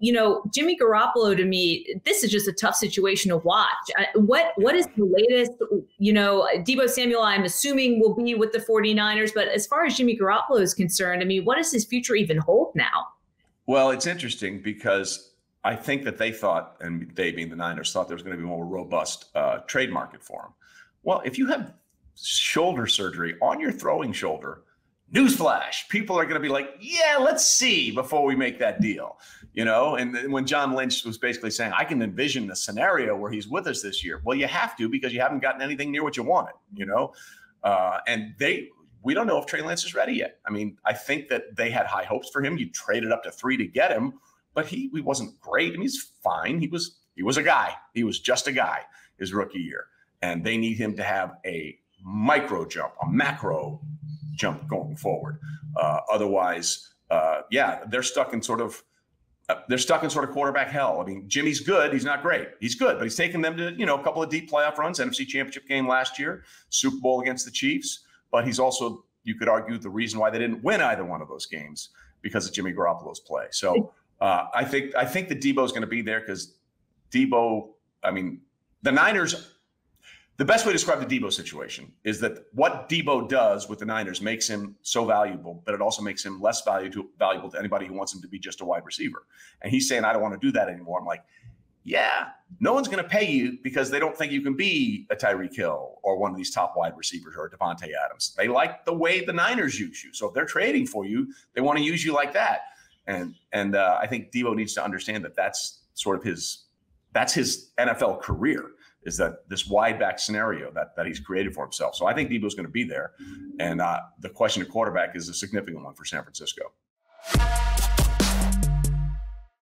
you know, Jimmy Garoppolo, to me, this is just a tough situation to watch. What is the latest, you know, Deebo Samuel, I'm assuming, will be with the 49ers. But as far as Jimmy Garoppolo is concerned, I mean, what does his future even hold now? Well, it's interesting because I think that they thought, and they being the Niners, thought there was going to be a more robust trade market for him. Well, if you have shoulder surgery on your throwing shoulder, newsflash, people are going to be like, yeah, let's see before we make that deal. You know, and when John Lynch was basically saying, I can envision a scenario where he's with us this year. Well, you have to, because you haven't gotten anything near what you wanted, you know. We don't know if Trey Lance is ready yet. I mean, I think that they had high hopes for him. You traded up to 3 to get him, but he wasn't great. I mean, he's fine. He was a guy. He was just a guy his rookie year. And they need him to have a micro jump, a macro jump going forward. Otherwise, yeah, they're stuck in sort of quarterback hell. I mean, Jimmy's good. He's not great. He's good, but he's taken them to, you know, a couple of deep playoff runs, NFC Championship game last year, Super Bowl against the Chiefs. But he's also, you could argue, the reason why they didn't win either one of those games, because of Jimmy Garoppolo's play. So I think that Deebo's going to be there, because Deebo, I mean, the Niners. The best way to describe the Deebo situation is that what Deebo does with the Niners makes him so valuable, but it also makes him less valuable to anybody who wants him to be just a wide receiver. And he's saying, I don't want to do that anymore. I'm like, yeah, no one's going to pay you because they don't think you can be a Tyreek Hill or one of these top wide receivers or a Devontae Adams. They like the way the Niners use you. So if they're trading for you, they want to use you like that. And I think Deebo needs to understand that that's sort of his NFL career. Is that this wide back scenario that he's created for himself. So I think Deebo's going to be there. And the question of quarterback is a significant one for San Francisco.